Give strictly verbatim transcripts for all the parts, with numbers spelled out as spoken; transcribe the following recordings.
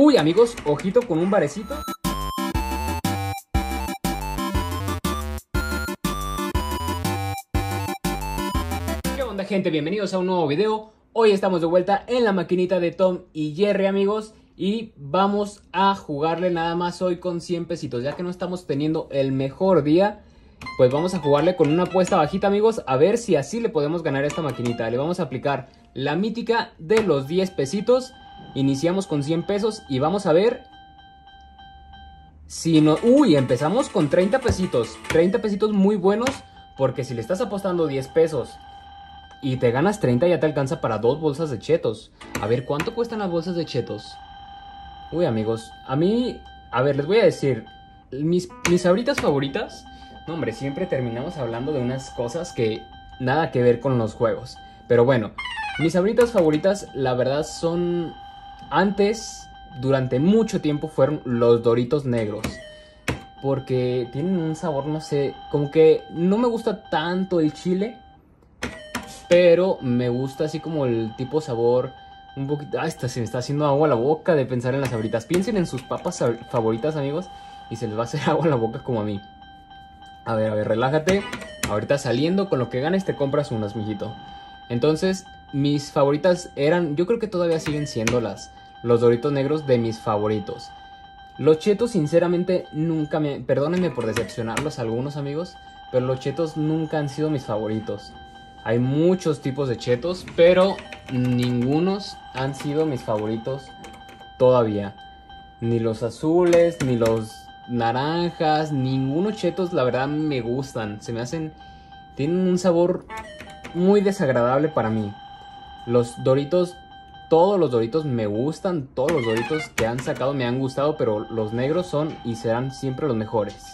Uy, amigos, ojito con un barecito. ¿Qué onda, gente? Bienvenidos a un nuevo video. Hoy estamos de vuelta en la maquinita de Tom y Jerry, amigos. Y vamos a jugarle nada más hoy con cien pesitos. Ya que no estamos teniendo el mejor día, pues vamos a jugarle con una apuesta bajita, amigos. A ver si así le podemos ganar a esta maquinita. Le vamos a aplicar la mítica de los diez pesitos. Iniciamos con cien pesos y vamos a ver si no... Uy, empezamos con treinta pesitos. treinta pesitos muy buenos, porque si le estás apostando diez pesos y te ganas treinta, ya te alcanza para dos bolsas de chetos. A ver, ¿cuánto cuestan las bolsas de chetos? Uy, amigos, a mí... A ver, les voy a decir, mis, mis sabritas favoritas... No, hombre, siempre terminamos hablando de unas cosas que nada que ver con los juegos. Pero bueno, mis sabritas favoritas, la verdad, son... Antes, durante mucho tiempo, fueron los Doritos negros, porque tienen un sabor, no sé, como que no me gusta tanto el chile, pero me gusta así como el tipo sabor un poquito... Ah, esta se me está haciendo agua a la boca de pensar en las sabritas. Piensen en sus papas favoritas, amigos, y se les va a hacer agua a la boca como a mí. A ver, a ver, relájate. Ahorita saliendo, con lo que ganes te compras unas, mijito. Entonces, mis favoritas eran... Yo creo que todavía siguen siendo las... Los Doritos negros de mis favoritos. Los Chetos, sinceramente, nunca me... Perdónenme por decepcionarlos a algunos, amigos, pero los Chetos nunca han sido mis favoritos. Hay muchos tipos de Chetos, pero ningunos han sido mis favoritos todavía. Ni los azules, ni los... naranjas, ninguno Chetos, la verdad, me gustan. Se me hacen... Tienen un sabor muy desagradable para mí. Los Doritos, todos los Doritos me gustan. Todos los Doritos que han sacado me han gustado, pero los negros son y serán siempre los mejores.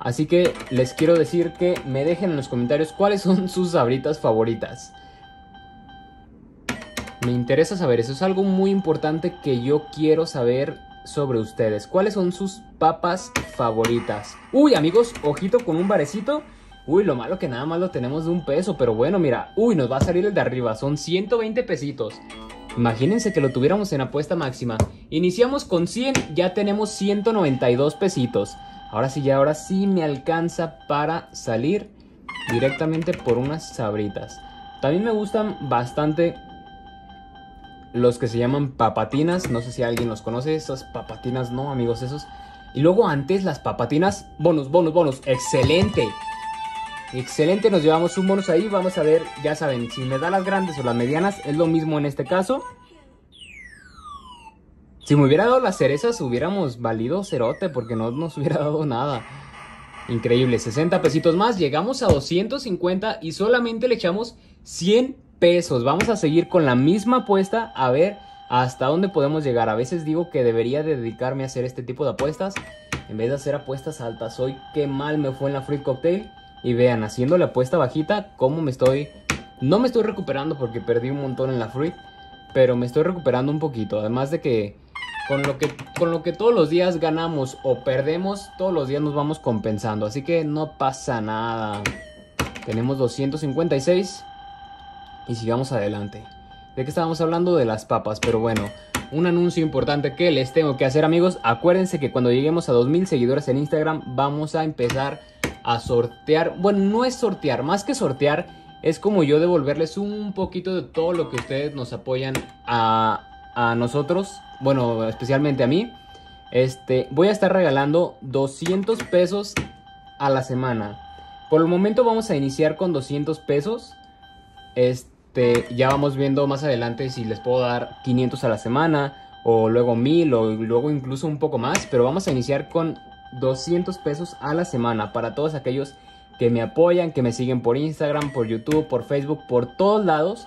Así que les quiero decir que me dejen en los comentarios cuáles son sus sabritas favoritas. Me interesa saber, eso es algo muy importante que yo quiero saber sobre ustedes. ¿Cuáles son sus papas favoritas? Uy, amigos, ojito con un barecito. Uy, lo malo que nada más lo tenemos de un peso, pero bueno, mira, uy, nos va a salir el de arriba. Son ciento veinte pesitos. Imagínense que lo tuviéramos en apuesta máxima. Iniciamos con cien, ya tenemos ciento noventa y dos pesitos. Ahora sí, ya ahora sí me alcanza para salir directamente por unas sabritas. También me gustan bastante los que se llaman papatinas. No sé si alguien los conoce. Esas papatinas, no, amigos, esos. Y luego antes las papatinas. Bonus, bonus, bonus. Excelente. Excelente, nos llevamos un bonus ahí. Vamos a ver, ya saben, si me da las grandes o las medianas, es lo mismo en este caso. Si me hubiera dado las cerezas, hubiéramos valido cerote, porque no nos hubiera dado nada. Increíble, sesenta pesitos más. Llegamos a doscientos cincuenta y solamente le echamos cien pesos. Vamos a seguir con la misma apuesta, a ver hasta dónde podemos llegar. A veces digo que debería dedicarme a hacer este tipo de apuestas en vez de hacer apuestas altas. Hoy qué mal me fue en la Fruit Cocktail. Y vean, haciendo la apuesta bajita, cómo me estoy... No me estoy recuperando porque perdí un montón en la Fruit, pero me estoy recuperando un poquito. Además de que con lo que, con lo que todos los días ganamos o perdemos, todos los días nos vamos compensando. Así que no pasa nada. Tenemos doscientos cincuenta y seis. Y sigamos adelante. ¿De qué estábamos hablando? De las papas. Pero bueno, un anuncio importante que les tengo que hacer, amigos. Acuérdense que cuando lleguemos a dos mil seguidores en Instagram, vamos a empezar a sortear. Bueno, no es sortear, más que sortear, es como yo devolverles un poquito de todo lo que ustedes nos apoyan a, a nosotros. Bueno, especialmente a mí. Este, voy a estar regalando doscientos pesos a la semana. Por el momento vamos a iniciar con doscientos pesos. Este... Ya vamos viendo más adelante si les puedo dar quinientos a la semana, o luego mil, o luego incluso un poco más. Pero vamos a iniciar con doscientos pesos a la semana para todos aquellos que me apoyan, que me siguen por Instagram, por YouTube, por Facebook, por todos lados.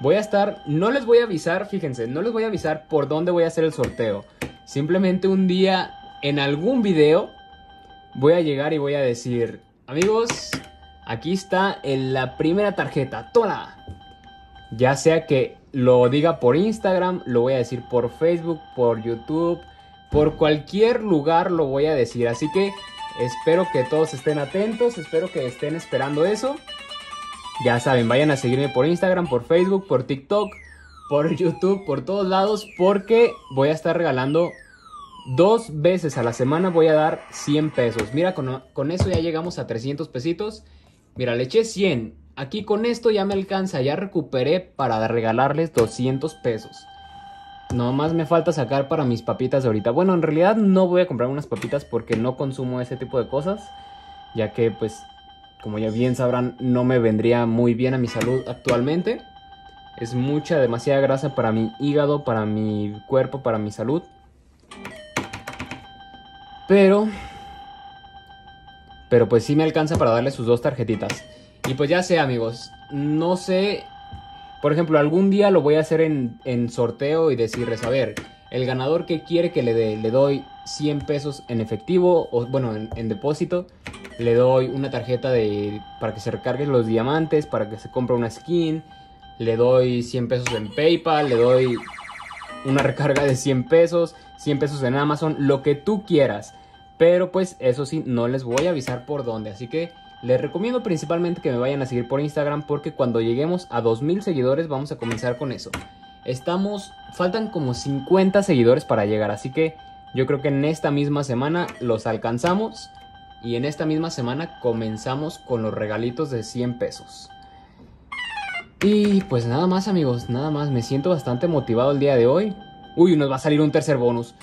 Voy a estar, no les voy a avisar, fíjense, no les voy a avisar por dónde voy a hacer el sorteo. Simplemente un día en algún video voy a llegar y voy a decir: amigos, aquí está en la primera tarjeta, ¡tola! Ya sea que lo diga por Instagram, lo voy a decir por Facebook, por YouTube, por cualquier lugar lo voy a decir. Así que espero que todos estén atentos, espero que estén esperando eso. Ya saben, vayan a seguirme por Instagram, por Facebook, por TikTok, por YouTube, por todos lados, porque voy a estar regalando dos veces a la semana. Voy a dar cien pesos. Mira, con, con eso ya llegamos a trescientos pesitos. Mira, le eché cien. Aquí con esto ya me alcanza, ya recuperé para regalarles doscientos pesos. Nomás me falta sacar para mis papitas ahorita. Bueno, en realidad no voy a comprar unas papitas porque no consumo ese tipo de cosas, ya que pues, como ya bien sabrán, no me vendría muy bien a mi salud actualmente. Es mucha, demasiada grasa para mi hígado, para mi cuerpo, para mi salud. Pero, pero pues sí me alcanza para darle sus dos tarjetitas. Y pues ya sé, amigos, no sé. Por ejemplo, algún día lo voy a hacer en, en sorteo y decirles, a ver, el ganador que quiere que le dé, le doy cien pesos en efectivo, o bueno, en, en depósito. Le doy una tarjeta de para que se recarguen los diamantes, para que se compre una skin. Le doy cien pesos en PayPal, le doy una recarga de cien pesos, cien pesos en Amazon, lo que tú quieras. Pero pues eso sí, no les voy a avisar por dónde, así que les recomiendo principalmente que me vayan a seguir por Instagram, porque cuando lleguemos a dos mil seguidores vamos a comenzar con eso. Estamos, faltan como cincuenta seguidores para llegar, así que yo creo que en esta misma semana los alcanzamos. Y en esta misma semana comenzamos con los regalitos de cien pesos. Y pues nada más, amigos, nada más. Me siento bastante motivado el día de hoy. Uy, nos va a salir un tercer bonus.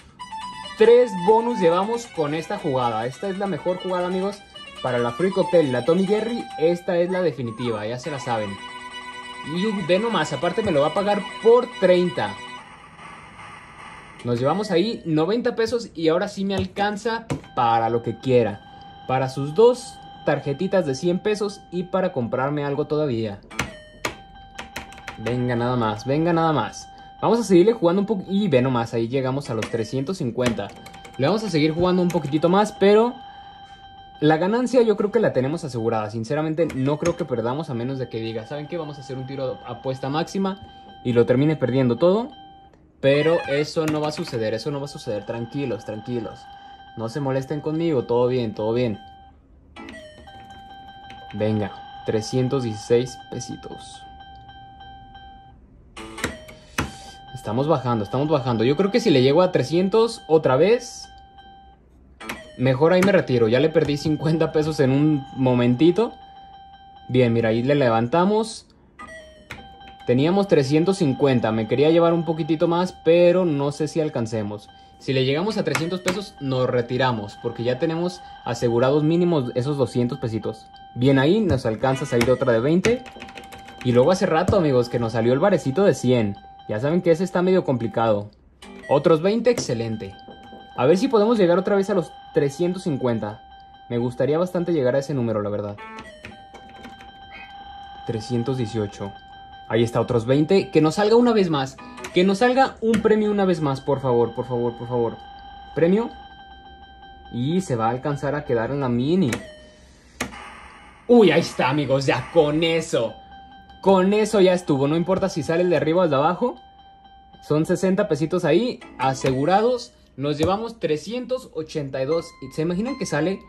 Tres bonus llevamos con esta jugada. Esta es la mejor jugada, amigos. Para la Fruit Cocktail y la Tom y Jerry, esta es la definitiva, ya se la saben. Y ve nomás, aparte me lo va a pagar por treinta. Nos llevamos ahí noventa pesos y ahora sí me alcanza para lo que quiera. Para sus dos tarjetitas de cien pesos y para comprarme algo todavía. Venga nada más, venga nada más. Vamos a seguirle jugando un poco. Y ve nomás, ahí llegamos a los trescientos cincuenta. Le vamos a seguir jugando un poquitito más, pero la ganancia yo creo que la tenemos asegurada. Sinceramente no creo que perdamos, a menos de que diga, ¿saben qué? Vamos a hacer un tiro de apuesta máxima y lo termine perdiendo todo. Pero eso no va a suceder, eso no va a suceder. Tranquilos, tranquilos. No se molesten conmigo, todo bien, todo bien. Venga, trescientos dieciséis pesitos. Estamos bajando, estamos bajando. Yo creo que si le llego a trescientos otra vez, mejor ahí me retiro. Ya le perdí cincuenta pesos en un momentito. Bien, mira, ahí le levantamos. Teníamos trescientos cincuenta, me quería llevar un poquitito más, pero no sé si alcancemos. Si le llegamos a trescientos pesos, nos retiramos, porque ya tenemos asegurados mínimos esos doscientos pesitos. Bien ahí, nos alcanza a salir otra de veinte. Y luego hace rato, amigos, que nos salió el barecito de cien. Ya saben que ese está medio complicado. Otros veinte, excelente. A ver si podemos llegar otra vez a los trescientos cincuenta. Me gustaría bastante llegar a ese número, la verdad. trescientos dieciocho. Ahí está, otros veinte. Que nos salga una vez más. Que nos salga un premio una vez más, por favor, por favor, por favor. Premio. Y se va a alcanzar a quedar en la mini. Uy, ahí está, amigos. Ya con eso. Con eso ya estuvo. No importa si sale el de arriba o el de abajo. Son sesenta pesitos ahí, asegurados. Nos llevamos trescientos ochenta y dos. ¿Se imaginan que sale?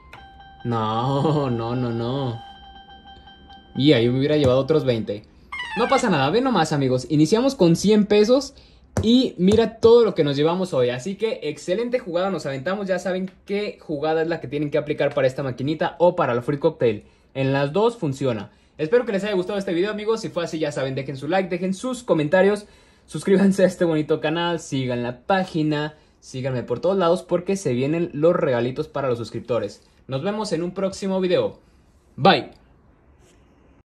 No, no, no, no. Y ahí me hubiera llevado otros veinte. No pasa nada, ven nomás, amigos, iniciamos con cien pesos y mira todo lo que nos llevamos hoy. Así que excelente jugada, nos aventamos, ya saben qué jugada es la que tienen que aplicar para esta maquinita o para la Fruit Cocktail. En las dos funciona. Espero que les haya gustado este video, amigos. Si fue así, ya saben, dejen su like, dejen sus comentarios, suscríbanse a este bonito canal, sigan la página, síganme por todos lados porque se vienen los regalitos para los suscriptores. Nos vemos en un próximo video. Bye.